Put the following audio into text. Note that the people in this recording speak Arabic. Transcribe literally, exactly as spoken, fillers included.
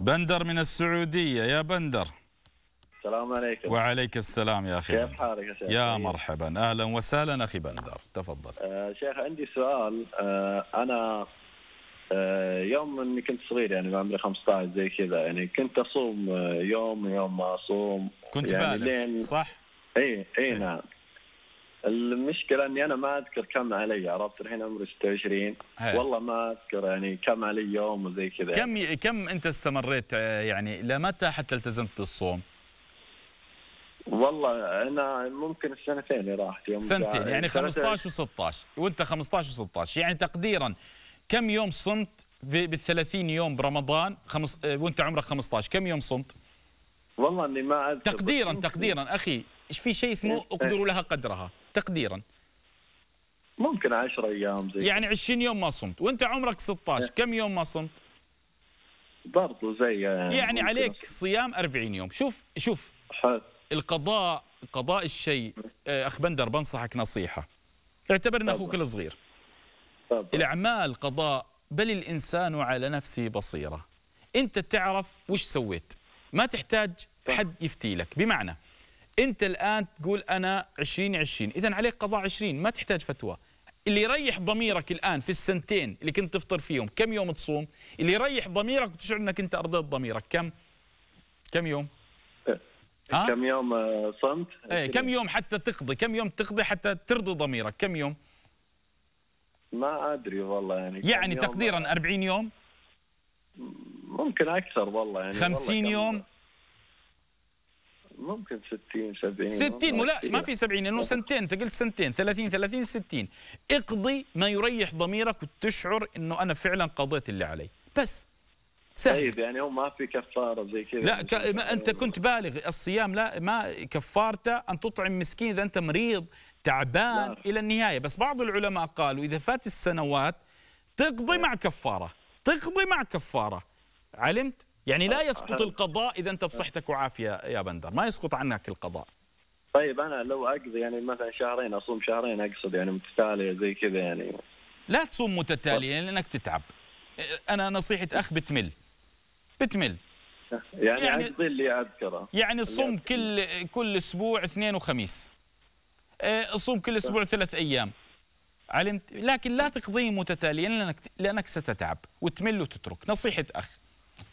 بندر من السعودية. يا بندر السلام عليكم. وعليك السلام يا أخي. كيف حالك يا شيخ؟ يا مرحبا، أهلا وسهلا أخي بندر، تفضل. آه شيخ عندي سؤال. آه أنا آه يوم إني كنت صغير يعني بعمري خمسة عشر زي كذا، يعني كنت أصوم يوم يوم ما أصوم، كنت يعني بالغ صح؟ إي إي نعم. المشكلة إني أنا ما أذكر كم علي، عرفت؟ الحين عمري ستة وعشرين هي. والله ما أذكر يعني كم علي يوم وزي كذا. كم ي... كم أنت استمريت يعني لمتى حتى التزمت بالصوم؟ والله أنا ممكن السنتين راحت، يوم سنتين يعني خمسة عشر وستة عشر، وأنت خمسة عشر وستة عشر، يعني تقديراً كم يوم صمت بالثلاثين يوم برمضان خمس... وأنت عمرك خمسة عشر، كم يوم صمت؟ والله إني ما أذكر تقديراً تقديراً أخي. ايش في شيء اسمه اقدروا لها قدرها، تقديرا ممكن عشرة ايام زي يعني عشرين يوم ما صمت، وانت عمرك ستة عشر كم يوم ما صمت؟ برضو زي يعني, يعني عليك صيام أربعين يوم. شوف شوف حل. القضاء قضاء الشيء. اخ بندر بنصحك نصيحه، اعتبر ان اخوك الصغير. الاعمال قضاء، بل الانسان على نفسه بصيره. انت تعرف وش سويت، ما تحتاج حد يفتي لك. بمعنى أنت الآن تقول أنا عشرين عشرين، إذا عليك قضاء عشرين، ما تحتاج فتوى. اللي يريح ضميرك الآن في السنتين اللي كنت تفطر فيهم كم يوم تصوم؟ اللي يريح ضميرك وتشعر أنك أنت أرضيت ضميرك كم؟ كم يوم؟ ها؟ كم يوم صمت؟ إيه كم يوم حتى تقضي، كم يوم تقضي حتى ترضي ضميرك، كم يوم؟ ما أدري والله يعني. يعني تقديراً أربعين يوم؟ ممكن أكثر والله يعني. خمسين يوم؟ ممكن ستين سبعين. ستين لا ما في سبعين لأنه سنتين، أنت قلت سنتين، ثلاثين ثلاثين ستين. اقضي ما يريح ضميرك وتشعر إنه أنا فعلا قضيت اللي علي، بس سهل. طيب يعني هو ما في كفارة زي كذا؟ لا ك... ما أنت كنت بالغ، الصيام لا ما كفارته أن تطعم مسكين إذا أنت مريض تعبان لا. إلى النهاية. بس بعض العلماء قالوا إذا فات السنوات تقضي مع كفارة، تقضي مع كفارة، علمت؟ يعني لا يسقط القضاء إذا أنت بصحتك وعافية يا بندر، ما يسقط عنك القضاء. طيب أنا لو أقضي يعني مثلا شهرين أصوم شهرين، أقصد يعني متتالية زي كذا يعني. لا تصوم متتالية لأنك تتعب. أنا نصيحة أخ بتمل. بتمل. يعني, يعني أقضي اللي أذكره. يعني صوم كل كل أسبوع اثنين وخميس. صوم كل أسبوع ثلاث أيام. علمت؟ لكن لا تقضيه متتاليا لأنك لأنك ستتعب وتمل وتترك، نصيحة أخ.